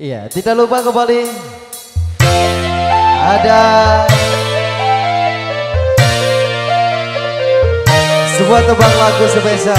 Iya, tidak lupa kembali ada sebuah tebang lagu spesial.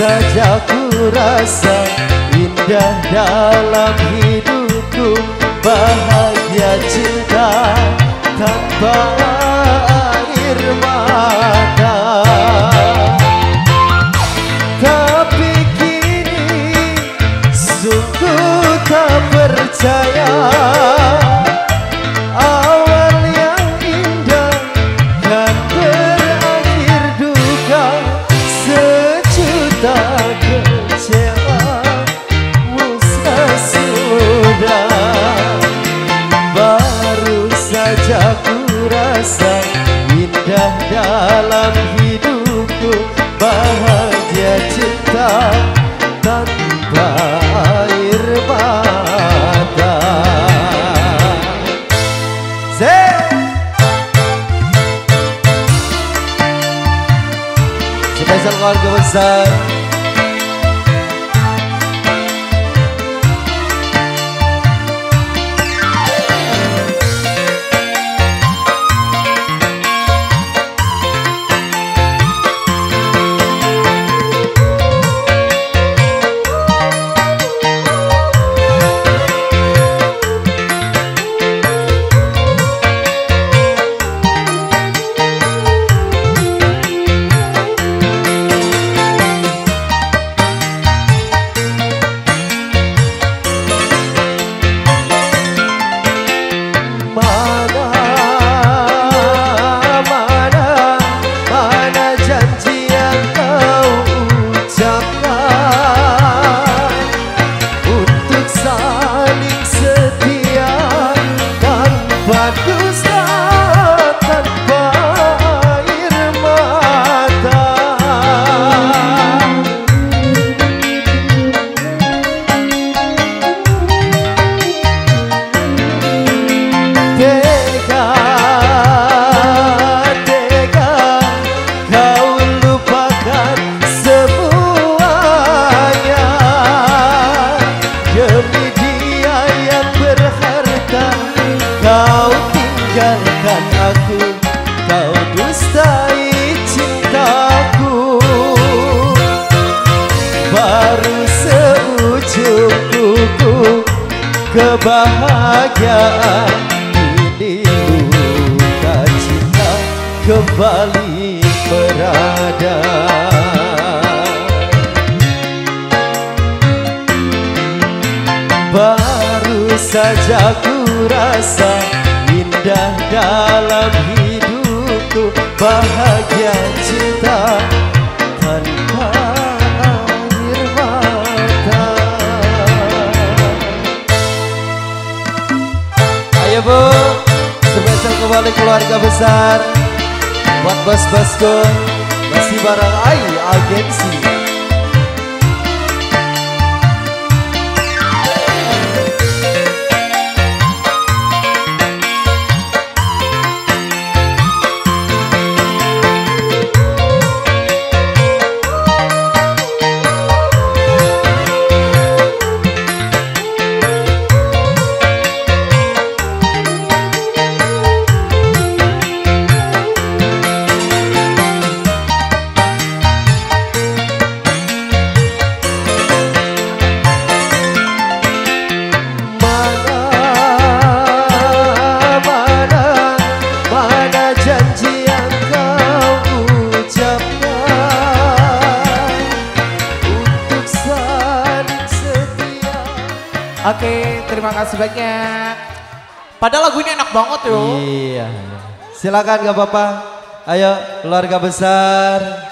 Saja ku rasa indah dalam hidupku, bahagia cinta tanpa air mata. Tapi kini sungguh tak percaya, awal yang indah kan berakhir duka. Tak kecewa, musnah sudah. Baru saja ku rasa indah dalam hidupku, bahagia cinta tanpa air mata. Spesial keluarga besar. Kebahagiaan ini luka cinta kembali berada. Baru saja ku rasa indah dalam hidupku, bahagia cinta tanpa. Spesial kembali keluarga besar buat bos-bosku, masih barang Aii Agency. Oke, terima kasih banyak. Padahal lagunya enak banget yo. Iya. Silakan gak apa-apa. Ayo keluarga besar.